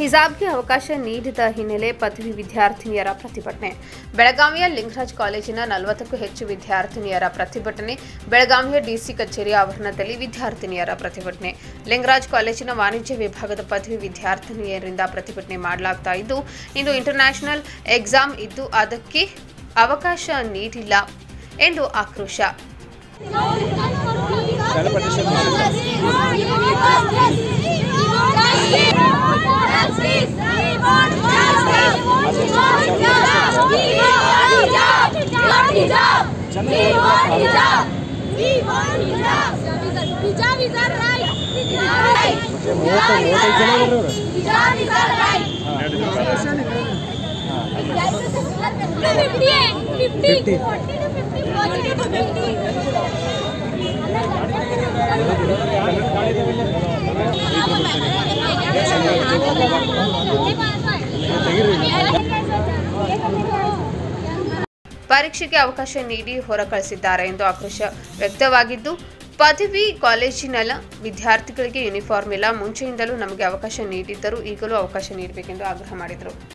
ಹಿಜಾಬ್ಗೆ ಅವಕಾಶ ನೀಡಿದ ಹಿನ್ನೆಲೆ ಪದವಿ ವಿದ್ಯಾರ್ಥಿನಿಯರ ಪ್ರತಿಭಟನೆ ಬೆಳಗಾವಿಯ ಲಿಂಗರಾಜ್ ಕಾಲೇಜಿನ 40ಕ್ಕೂ ಹೆಚ್ಚು ವಿದ್ಯಾರ್ಥಿನಿಯರ ಪ್ರತಿಭಟನೆ ಬೆಳಗಾವಿಯ ಡಿಸಿ ಕಚೇರಿ ಆವರಣದಲ್ಲಿ ವಿದ್ಯಾರ್ಥಿನಿಯರ ಪ್ರತಿಭಟನೆ ಲಿಂಗರಾಜ್ ಕಾಲೇಜಿನ ವಾಣಿಜ್ಯ ವಿಭಾಗದ ಪದವಿ ವಿದ್ಯಾರ್ಥಿನಿಯರಿಂದ ಪ್ರತಿಭಟನೆ ಮಾಡಲಾಗ್ತಾ ಇದ್ದು ಇಂದು ಇಂಟರ್ನ್ಯಾಷನಲ್ ಎಕ್ಸಾಮ್ ಇದ್ದು ಅದಕ್ಕೆ ಅವಕಾಶ ನೀಡಿಲ್ಲ ಎಂದು ಆಕ್ರೋಶ ಪರೀಕ್ಷೆಗೆ ಅವಕಾಶ ನೀಡಿ ಹೊರಕಳಿಸಿದ್ದಾರೆ ಎಂದು ಆಕ್ರೋಶ ವ್ಯಕ್ತವಾಗಿದ್ದು ಪದವಿ ಕಾಲೇಜಿನ ವಿದ್ಯಾರ್ಥಿಗಳಿಗೆ ಯೂನಿಫಾರ್ಮ್ ಇಲ್ಲ ಮುಂಚೆಯಿಂದಲೂ ನಮಗೆ ಅವಕಾಶ ನೀಡಿದ್ದರು ಈಗಲೂ ಅವಕಾಶ ನೀಡಬೇಕೆಂದು ಆಗ್ರಹ ಮಾಡಿದರು।